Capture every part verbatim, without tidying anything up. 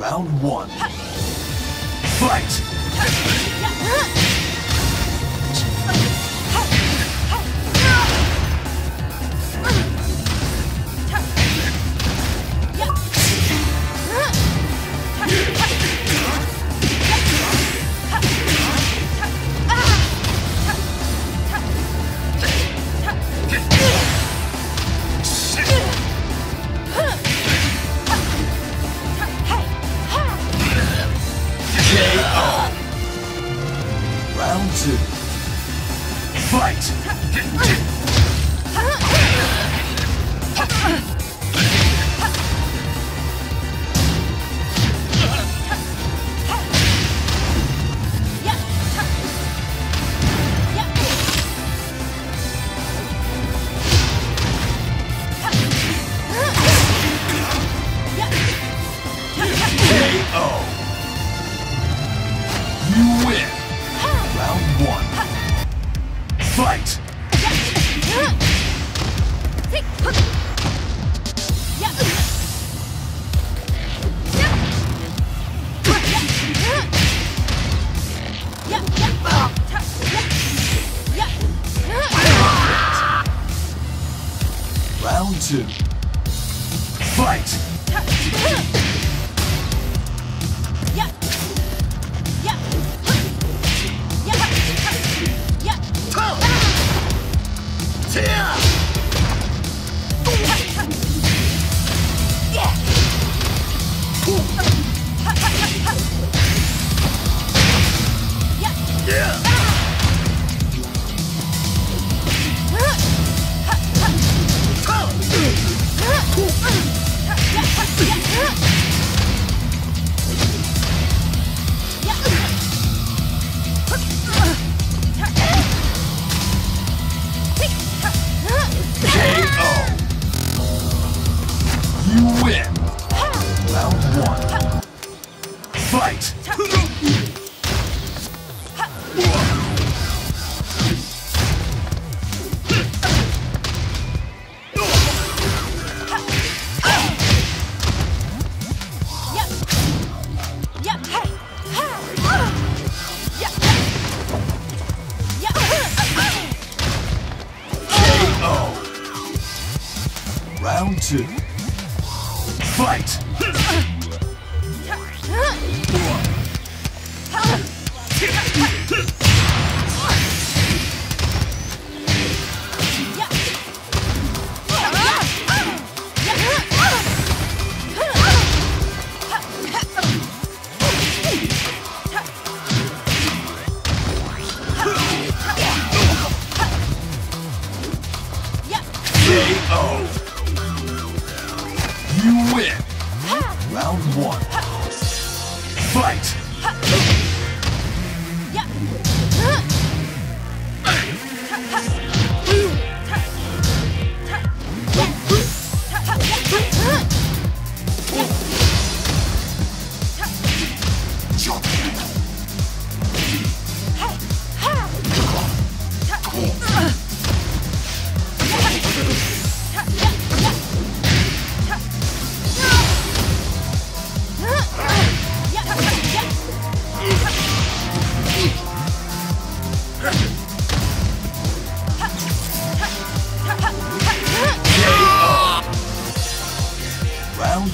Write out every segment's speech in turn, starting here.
Round one. Fight! Round two. Fight! Fight! Round two. Fight! Fight! K O. Round two. Fight! K O. You win. Round one. Fight! Round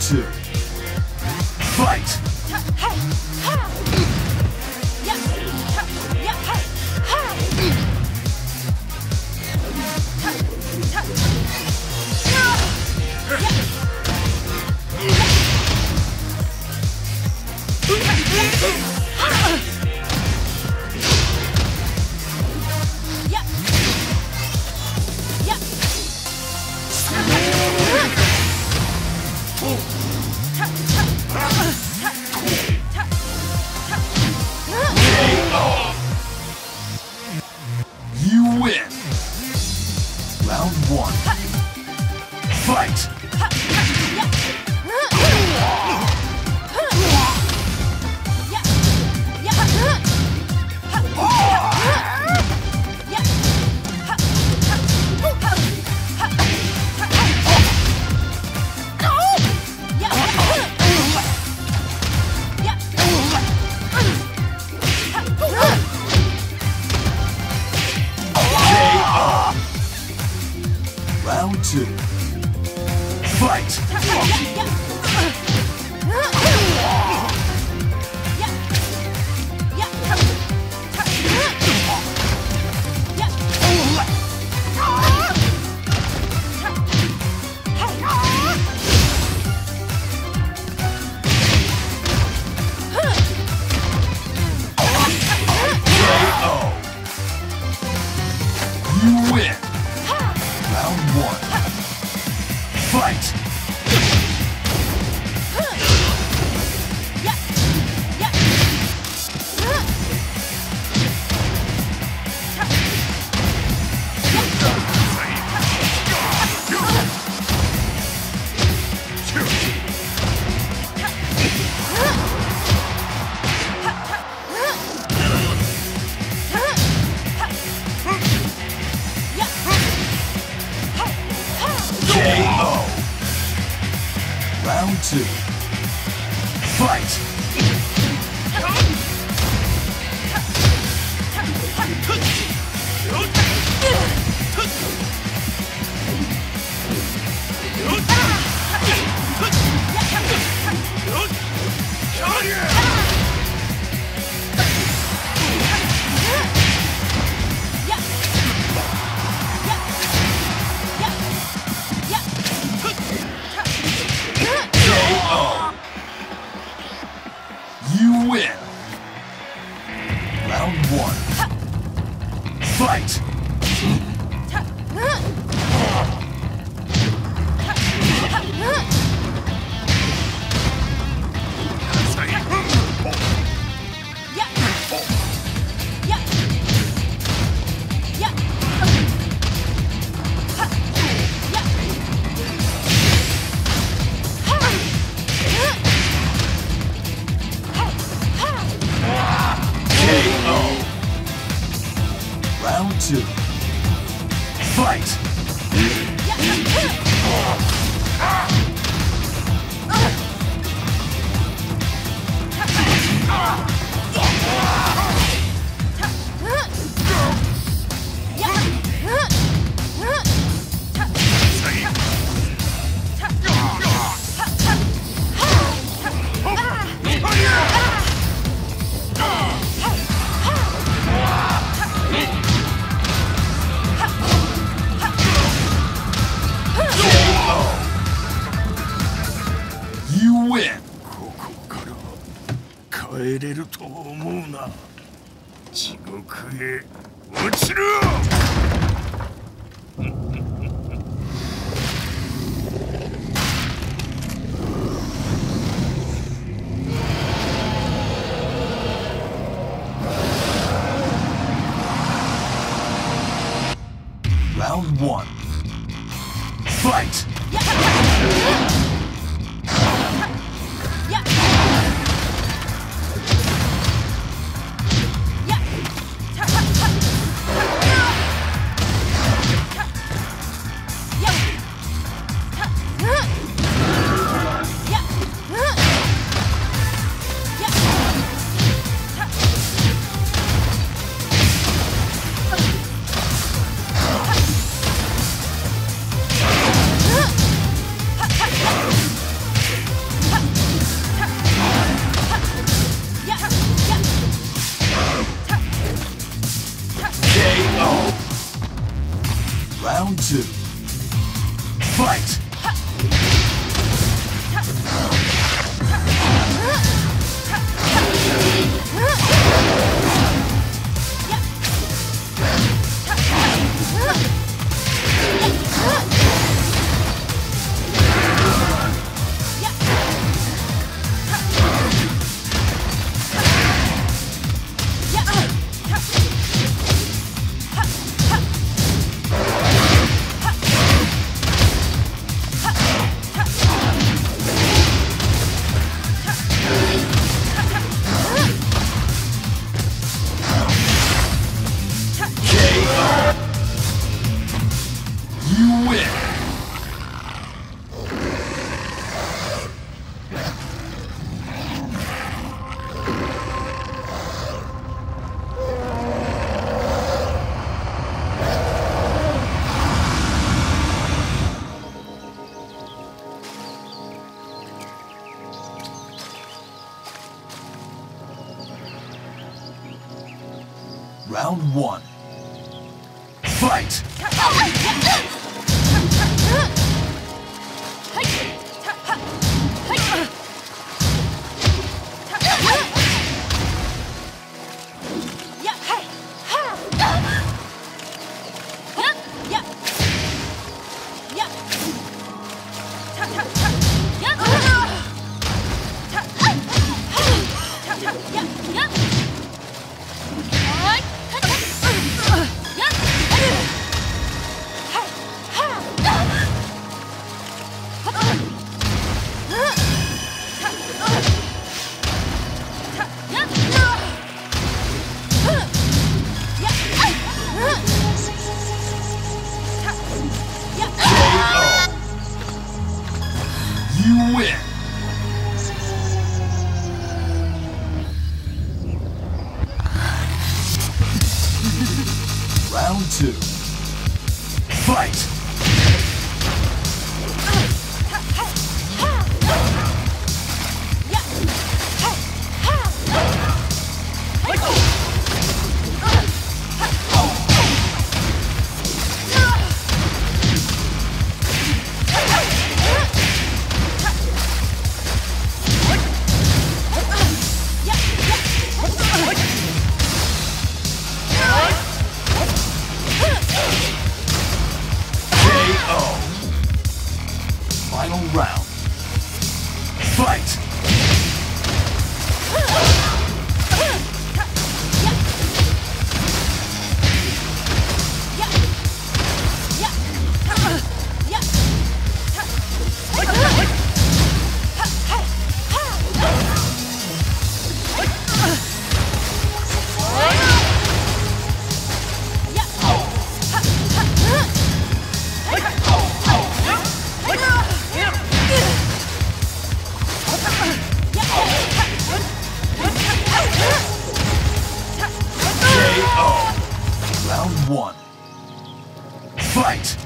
two. Fight! Tap, tap, tap, tap, tap. two, fight! Round two, fight! Two, fight! Round one, fight! Round two, fight! Ha! Round one. Fight! Round two. Fight! Final round. Fight! One. Fight!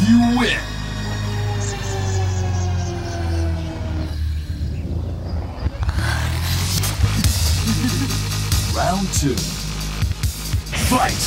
You win! Round two. Fight!